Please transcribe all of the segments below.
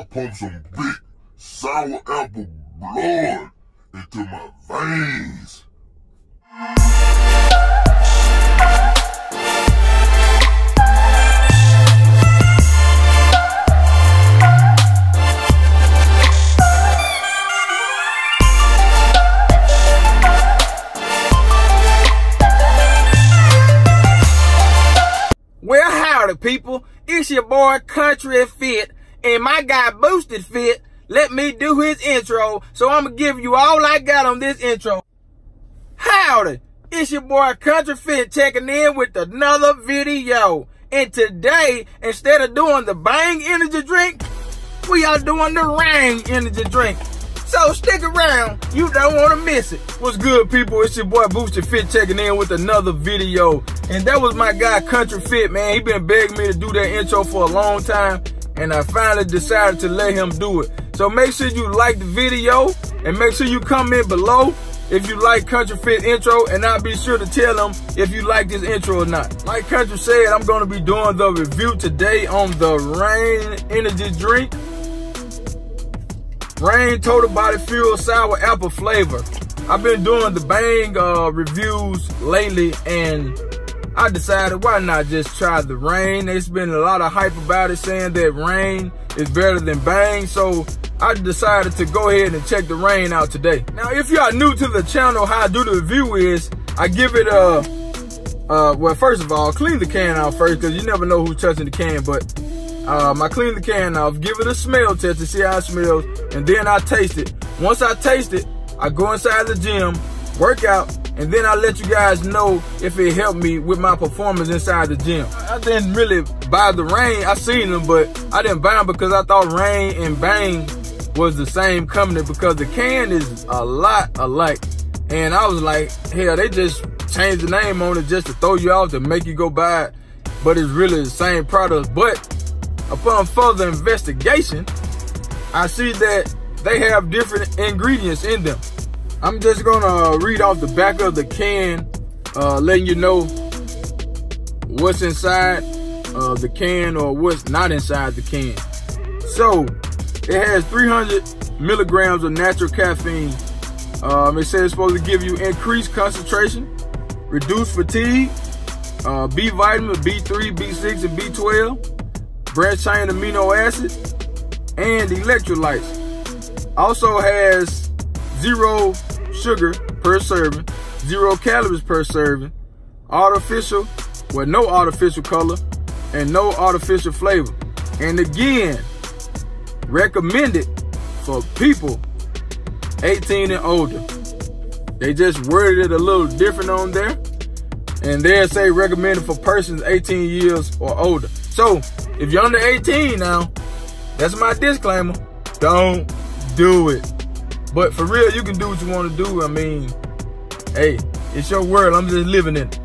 upon some big sour apple blood into my veins. Well, howdy people, it's your boy Country Fit, and my guy Boosted Fit let me do his intro, so I'm gonna give you all I got on this intro. Howdy, it's your boy Country Fit checking in with another video, and today, instead of doing the Bang energy drink, we are doing the Reign energy drink. So stick around, you don't want to miss it. What's good, people? It's your boy Boosted Fit checking in with another video. And that was my guy Country Fit, man. He been begging me to do that intro for a long time, and I finally decided to let him do it. So make sure you like the video, and make sure you comment below if you like Country Fit intro, and I'll be sure to tell him if you like this intro or not. Like Country said, I'm going to be doing the review today on the Reign energy drink. Reign Total Body Fuel Sour Apple Flavor. I've been doing the Bang reviews lately, and I decided why not just try the Reign. There's been a lot of hype about it, saying that Reign is better than Bang, so I decided to go ahead and check the Reign out today. Now, if you are new to the channel, how I do the review is I give it well, first of all, clean the can out first, because you never know who's touching the can, but I clean the can off, give it a smell test to see how it smells, and then I taste it. Once I taste it, I go inside the gym, work out, and then I let you guys know if it helped me with my performance inside the gym. I didn't really buy the Reign. I seen them, but I didn't buy them because I thought Reign and Bang was the same company, because the can is a lot alike. And I was like, hell, they just changed the name on it just to throw you off, to make you go buy it, but it's really the same product. But upon further investigation, I see that they have different ingredients in them. I'm just gonna read off the back of the can, letting you know what's inside the can or what's not inside the can. So it has 300 milligrams of natural caffeine. It says it's supposed to give you increased concentration, reduce fatigue, B vitamin, B3, B6, and B12. Branched chain amino acids, and electrolytes. Also has 0 sugar per serving, 0 calories per serving, artificial, well, no artificial color, and no artificial flavor. And again, recommended for people 18 and older. They just worded it a little different on there, and they'll say recommended for persons 18 years or older. So if you're under 18 now, that's my disclaimer, don't do it. But for real, you can do what you want to do. I mean, hey, it's your world, I'm just living in it.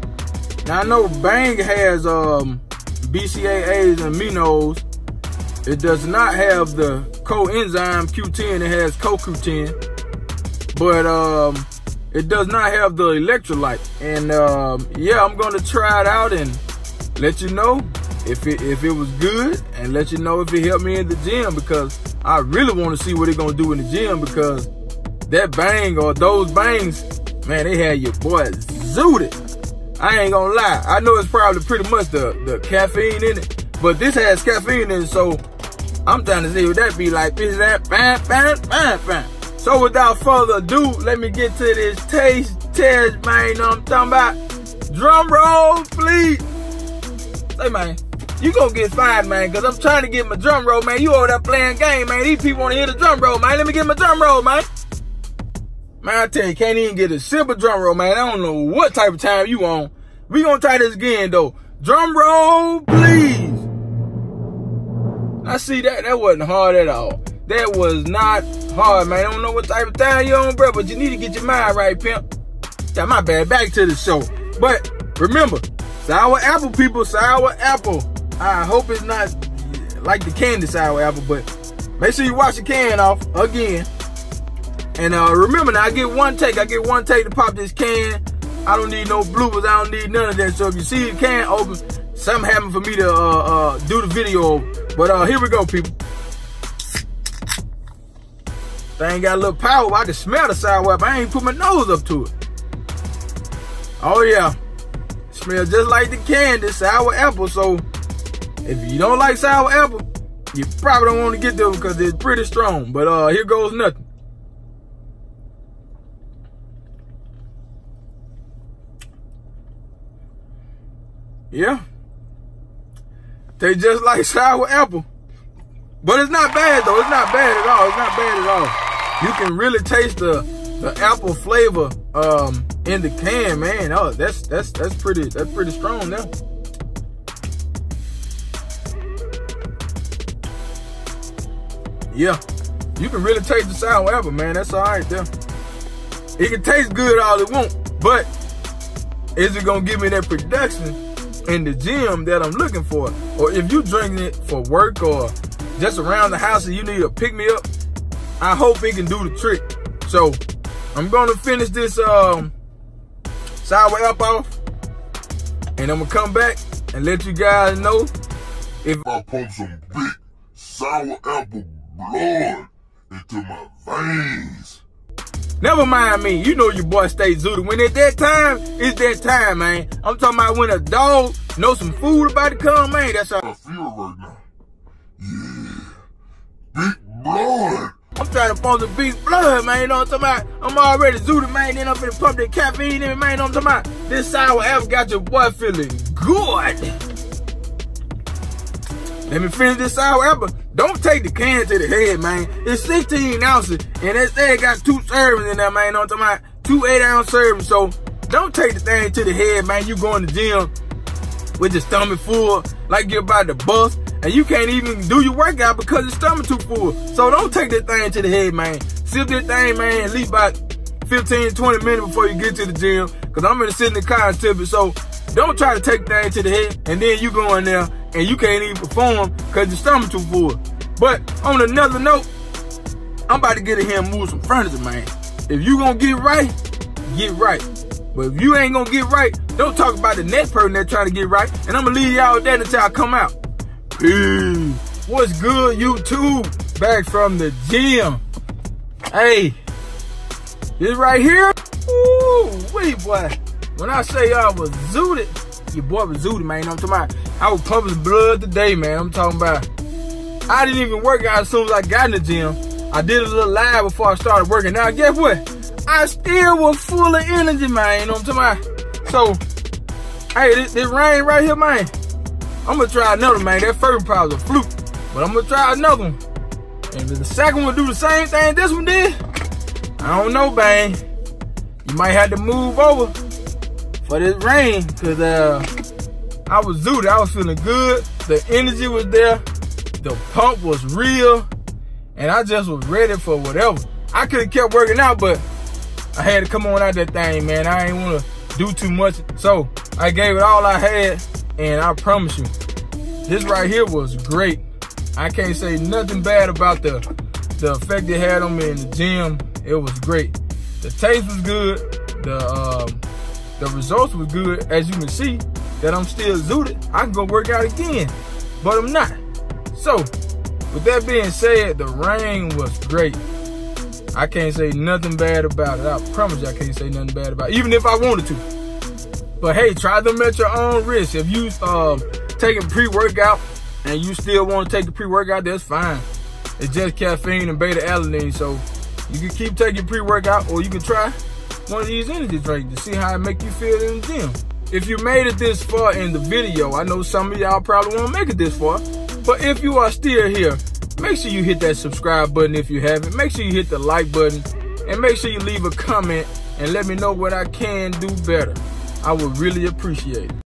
Now, I know Bang has BCAAs and aminos. It does not have the coenzyme Q10, it has CoQ10. But it does not have the electrolyte. And yeah, I'm going to try it out and let you know if it was good, and let you know if it helped me in the gym, because I really want to see what it's going to do in the gym, because that Bang or those Bangs, man, they had your boy zooted. I ain't going to lie. I know it's probably pretty much the caffeine in it, but this has caffeine in it, so I'm trying to see what that be like. Is that bang, bang, bang, bang. So without further ado, let me get to this taste test, man. You know what I'm talking about? Drum roll, please. Say, man. You gonna get fired, man, because I'm trying to get my drum roll, man. You over there playing game, man. These people want to hear the drum roll, man. Let me get my drum roll, man. Man, I tell you, can't even get a simple drum roll, man. I don't know what type of time you on. We gonna try this again, though. Drum roll, please. I see that. That wasn't hard at all. That was not hard, man. I don't know what type of time you on, bro, but you need to get your mind right, pimp. Now, my bad. Back to the show. But remember, sour apple, people. Sour apple. I hope it's not like the candy sour apple, but make sure you wash the can off again. And remember, now, I get one take to pop this can. I don't need no bloopers. I don't need none of that. So if you see the can open, something happened for me to do the video. But here we go, people. Thing got a little power. I can smell the sidewalk, but I ain't put my nose up to it. Oh yeah, smells just like the candy, sour apple. So if you don't like sour apple, you probably don't want to get this because it's pretty strong. But here goes nothing. Yeah, they just like sour apple. But it's not bad though, it's not bad at all, it's not bad at all. You can really taste the apple flavor in the can, man. Oh, that's pretty strong now. Yeah, you can really taste the sour apple, man, that's all right there. It can taste good all it wants, but is it gonna give me that production in the gym that I'm looking for? Or if you drinking it for work or just around the house and you need a pick-me-up, I hope it can do the trick. So, I'm gonna finish this sour apple off, and I'm gonna come back and let you guys know if I pump some big sour apple blood into my veins. Never mind me, you know your boy stay zooted. When it's that time, man. I'm talking about when a dog knows some food about to come, man, that's how I feel right now. Yeah, big blood. I'm trying to pump the big blood, man. You know what I'm talking about? I'm already zooted, man. Then I'm finna pump that caffeine in, man. You know what I'm talking about? This sour apple got your boy feeling good. Let me finish this sour apple. Don't take the can to the head, man. It's 16 ounces, and that thing got 2 servings in there, man. You know what I'm talking about? 2 8-ounce servings. So don't take the thing to the head, man. You going to the gym with your stomach full, like you're about to bust. And you can't even do your workout because your stomach too full. So don't take that thing to the head, man. Sip that thing, man, at least about 15, 20 minutes before you get to the gym. Cause I'm gonna sit in the car and tip it. So don't try to take that thing to the head and then you go in there and you can't even perform cause your stomach too full. But on another note, I'm about to get in here and move some furniture, man. If you gonna get right, get right. But if you ain't gonna get right, don't talk about the next person that trying to get right. And I'm gonna leave y'all there until I come out. What's good, YouTube? Back from the gym. Hey, this right here. Ooh, wee boy. When I say I was zooted, your boy was zooted, man. I'm talking about I was pumping blood today, man. I'm talking about I didn't even work out as soon as I got in the gym. I did a little live before I started working. Now guess what? I still was full of energy, man. You know what I'm talking about? So, hey, this rain right here, man. I'm gonna try another, man. That first probably was a fluke, but I'm gonna try another one. And if the second one do the same thing this one did, I don't know, Bang. You might have to move over for this rain, cause I was zooted. I was feeling good. The energy was there. The pump was real, and I just was ready for whatever. I could have kept working out, but I had to come on out that thing, man. I ain't wanna do too much, so I gave it all I had. And I promise you, this right here was great. I can't say nothing bad about the effect it had on me in the gym. It was great. The taste was good. The results were good. As you can see, that I'm still zooted. I can go work out again, but I'm not. So, with that being said, the rain was great. I can't say nothing bad about it. I promise you, I can't say nothing bad about it, even if I wanted to. But hey, try them at your own risk. If you taking pre-workout and you still want to take the pre-workout, that's fine. It's just caffeine and beta-alanine. So you can keep taking pre-workout or you can try one of these energy drinks to see how it make you feel in the gym. If you made it this far in the video, I know some of y'all probably won't make it this far. But if you are still here, make sure you hit that subscribe button if you haven't. Make sure you hit the like button and make sure you leave a comment and let me know what I can do better. I would really appreciate it.